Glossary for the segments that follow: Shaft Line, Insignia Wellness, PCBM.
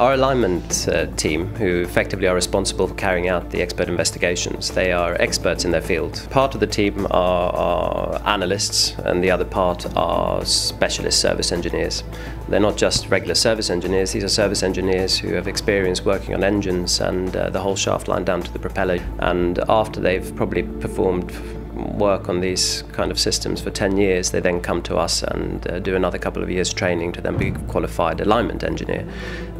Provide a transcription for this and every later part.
Our alignment team, who effectively are responsible for carrying out the expert investigations, they are experts in their field. Part of the team are analysts and the other part are specialist service engineers. They're not just regular service engineers, these are service engineers who have experience working on engines and the whole shaft line down to the propeller. And after they've probably performed work on these kind of systems for 10 years, they then come to us and do another couple of years training to then be qualified alignment engineer.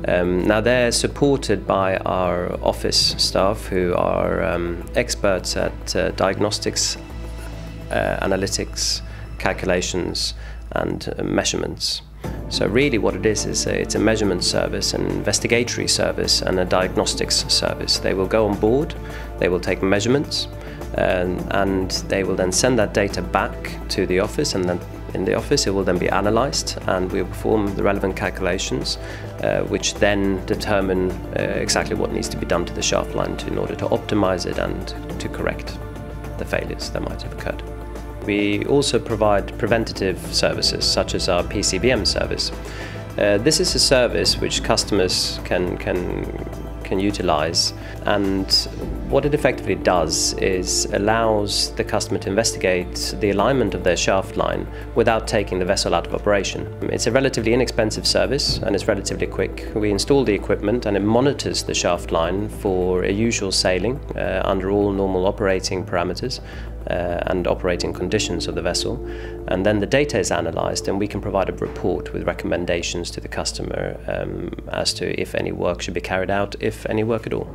Now they're supported by our office staff who are experts at diagnostics, analytics, calculations and measurements. So really what it is it's a measurement service, an investigatory service and a diagnostics service. They will go on board, they will take measurements, and they will then send that data back to the office, and then in the office it will then be analysed and we will perform the relevant calculations which then determine exactly what needs to be done to the shaft line in order to optimise it and to correct the failures that might have occurred. We also provide preventative services such as our PCBM service. This is a service which customers can utilize, and what it effectively does is allows the customer to investigate the alignment of their shaft line without taking the vessel out of operation. It's a relatively inexpensive service and it's relatively quick. We install the equipment and it monitors the shaft line for a usual sailing under all normal operating parameters and operating conditions of the vessel, and then the data is analysed and we can provide a report with recommendations to the customer as to if any work should be carried out, if any work at all.